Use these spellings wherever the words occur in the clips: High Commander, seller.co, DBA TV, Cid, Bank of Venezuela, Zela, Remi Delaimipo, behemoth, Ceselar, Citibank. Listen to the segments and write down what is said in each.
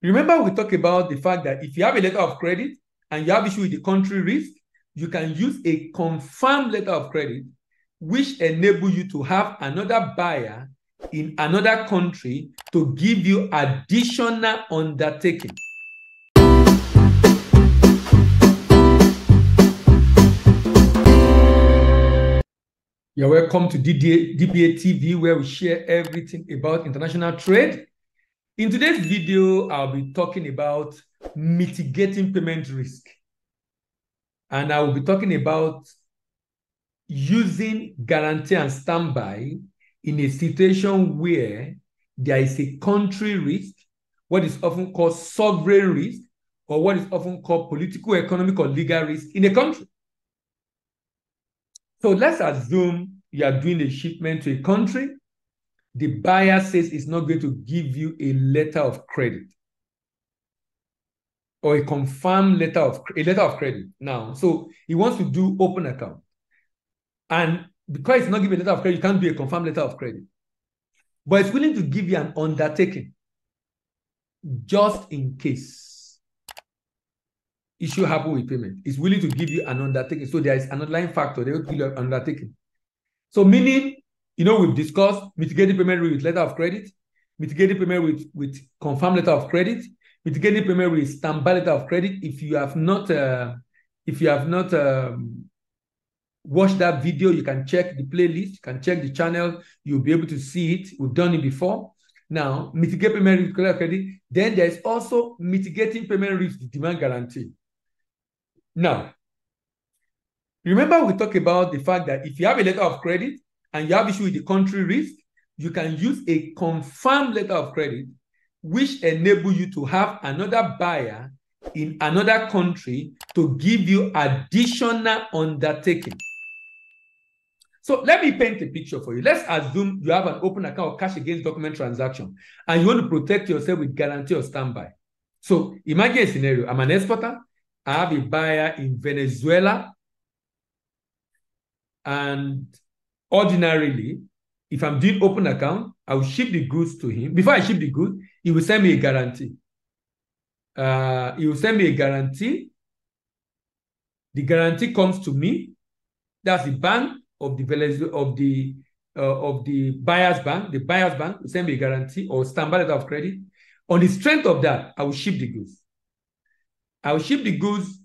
Remember, we talked about the fact that if you have a letter of credit and you have issue with the country risk, you can use a confirmed letter of credit, which enable you to have another buyer in another country to give you additional undertaking. You're welcome to DBA TV, where we share everything about international trade. In today's video, I'll be talking about mitigating payment risk. And I will be talking about using guarantee and standby in a situation where there is a country risk, what is often called sovereign risk, or what is often called political, economic, or legal risk in a country. So let's assume you are doing a shipment to a country. The buyer says it's not going to give you a letter of credit or a confirmed letter of credit now. So he wants to do open account. And because it's not giving a letter of credit, you can't do a confirmed letter of credit. But it's willing to give you an undertaking just in case issue happen with payment. It's willing to give you an undertaking. So there is an underlying factor. They will give you an undertaking. So meaning, you know, we've discussed mitigating payment with letter of credit, mitigating payment with confirmed letter of credit, mitigating payment with standby letter of credit. If you have not, watch that video, you can check the playlist, you can check the channel, you'll be able to see it. We've done it before. Now, mitigate payment risk with credit. Then there's also mitigating payment risk with demand guarantee. Now, remember we talked about the fact that if you have a letter of credit and you have issue with the country risk, you can use a confirmed letter of credit, which enable you to have another buyer in another country to give you additional undertaking. So let me paint a picture for you. Let's assume you have an open account of cash against document transaction and you want to protect yourself with guarantee or standby. So imagine a scenario. I'm an exporter. I have a buyer in Venezuela. And ordinarily, if I'm doing open account, I will ship the goods to him. Before I ship the goods, he will send me a guarantee. The guarantee comes to me. That's the bank of the buyer's bank. The buyer's bank will send me a guarantee or standby letter of credit. On the strength of that, I will ship the goods. I will ship the goods.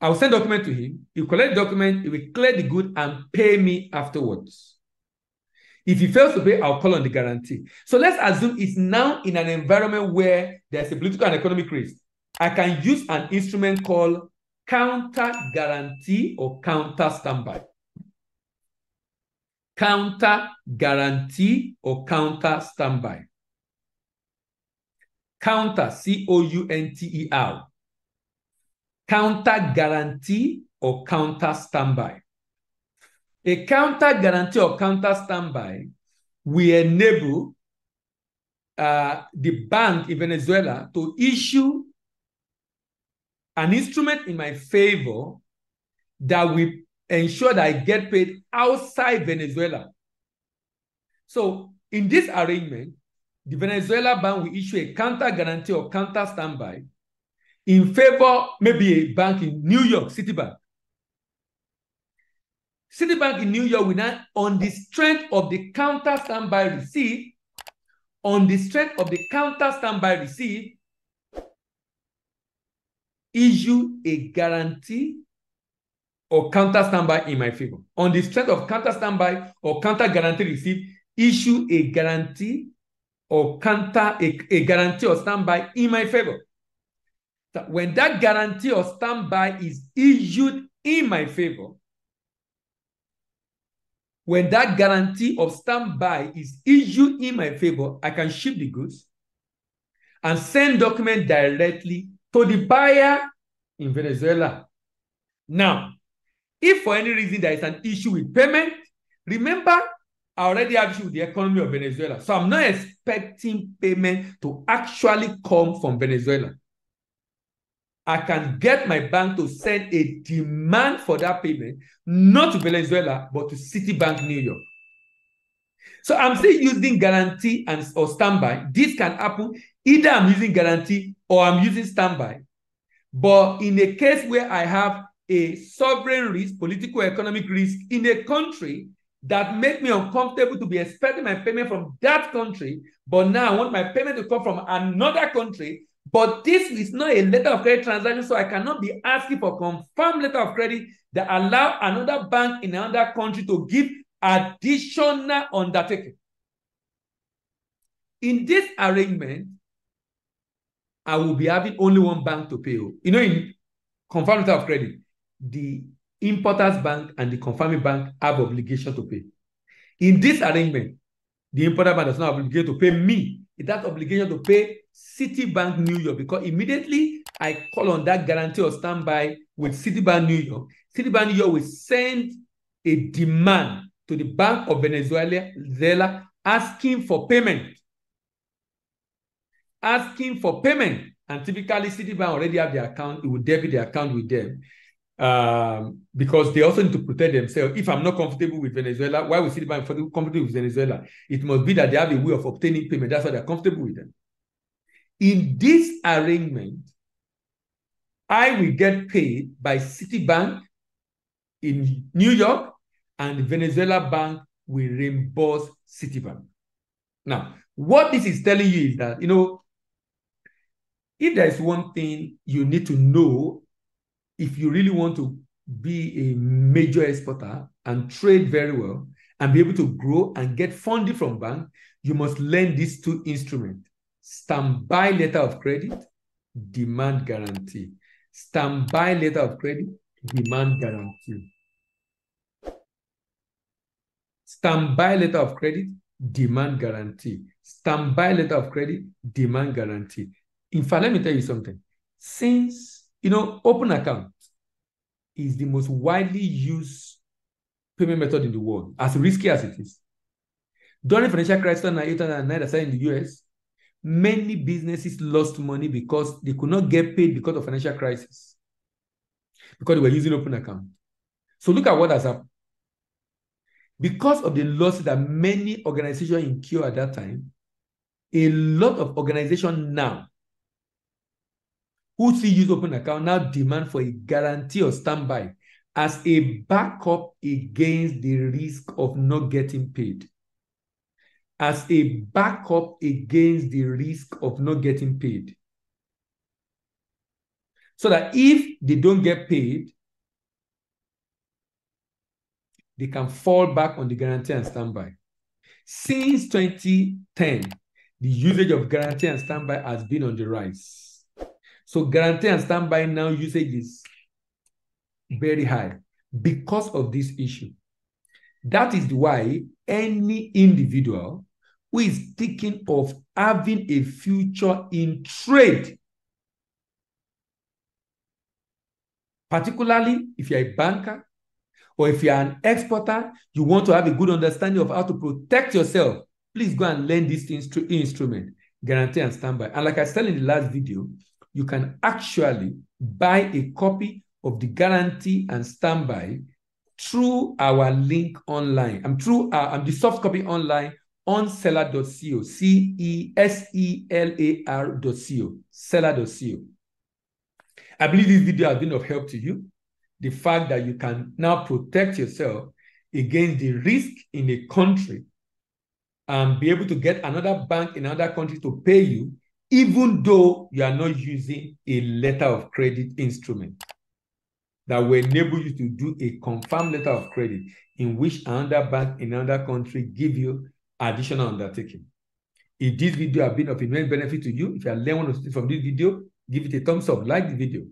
I will send document to him. He will collect the document. He will clear the goods and pay me afterwards. If he fails to pay, I'll call on the guarantee. So let's assume it's now in an environment where there's a political and economic risk. I can use an instrument called counter guarantee or counter standby. Counter guarantee or counter standby. Counter, C-O-U-N-T-E-R. Counter guarantee or counter standby. A counter guarantee or counter standby will enable the bank in Venezuela to issue an instrument in my favor that will ensure that I get paid outside Venezuela. So in this arrangement, the Venezuela bank will issue a counter guarantee or counter standby in favor, maybe a bank in New York, Citibank. Citibank in New York will now, on the strength of the counter standby receipt, issue a guarantee or counter standby in my favor. On the strength of counter standby or counter guarantee receipt, issue a guarantee or standby in my favor. So when that guarantee or standby is issued in my favor, when that guarantee of standby is issued in my favor, I can ship the goods and send document directly to the buyer in Venezuela. Now, if for any reason there is an issue with payment, remember, I already have issue with the economy of Venezuela. So I'm not expecting payment to actually come from Venezuela. I can get my bank to send a demand for that payment, not to Venezuela, but to Citibank, New York. So I'm still using guarantee or standby. This can happen Either I'm using guarantee or I'm using standby. But in a case where I have a sovereign risk, political economic risk in a country that makes me uncomfortable to be expecting my payment from that country, but now I want my payment to come from another country, but this is not a letter of credit transaction, so I cannot be asking for confirmed letter of credit that allow another bank in another country to give additional undertaking. In this arrangement, I will be having only one bank to pay. You know, in confirmed letter of credit, the importer's bank and the confirming bank have obligation to pay. In this arrangement, the importer bank does not have obligation to pay me. It has obligation to pay Citibank New York, because immediately I call on that guarantee or standby with Citibank New York. Citibank New York will send a demand to the Bank of Venezuela, Zela, asking for payment. Asking for payment. And typically Citibank already have their account. It will debit the account with them. Because they also need to protect themselves. If I'm not comfortable with Venezuela, why would Citibank be comfortable with Venezuela? It must be that they have a way of obtaining payment. That's why they're comfortable with them. In this arrangement, I will get paid by Citibank in New York, and Venezuela Bank will reimburse Citibank. Now, what this is telling you is that, you know, if there's one thing you need to know if you really want to be a major exporter and trade very well and be able to grow and get funding from bank, you must learn these two instruments: standby letter of credit, demand guarantee. Standby letter of credit, demand guarantee. Standby letter of credit, demand guarantee. Standby letter of credit, demand guarantee. In fact, let me tell you something. Since you know, open account is the most widely used payment method in the world, as risky as it is. During financial crisis in 2008 and 2009 in the US, many businesses lost money because they could not get paid because of financial crisis, because they were using open account. So look at what has happened. Because of the losses that many organizations incurred at that time, a lot of organizations now who still use open account now demand for a guarantee or standby as a backup against the risk of not getting paid. As a backup against the risk of not getting paid. So that if they don't get paid, they can fall back on the guarantee and standby. Since 2010, the usage of guarantee and standby has been on the rise. So guarantee and standby now usage is very high because of this issue. That is why any individual who is thinking of having a future in trade, particularly if you're a banker or if you're an exporter, you want to have a good understanding of how to protect yourself, please go and learn this instrument, guarantee and standby. And like I said in the last video, you can actually buy a copy of the guarantee and standby through our link online. I'm the soft copy online on seller.co, C-E-S-E-L-A-R.co, seller.co. I believe this video has been of help to you. The fact that you can now protect yourself against the risk in a country and be able to get another bank in another country to pay you even though you are not using a letter of credit instrument that will enable you to do a confirmed letter of credit in which another bank in another country give you additional undertaking. If this video has been of immense benefit to you, if you have learned one from this video, give it a thumbs up, like the video.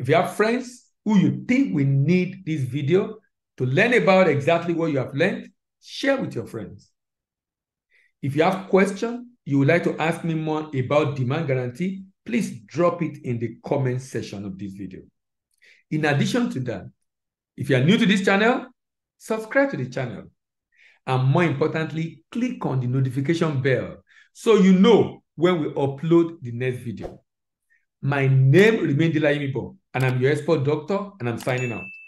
If you have friends who you think will need this video to learn about exactly what you have learned, share with your friends. If you have questions, you would like to ask me more about demand guarantee, please drop it in the comment section of this video. In addition to that, if you are new to this channel, subscribe to the channel. And more importantly, click on the notification bell so you know when we upload the next video. My name is Remi Delaimipo, and I'm your export doctor, and I'm signing out.